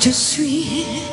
qui je suis.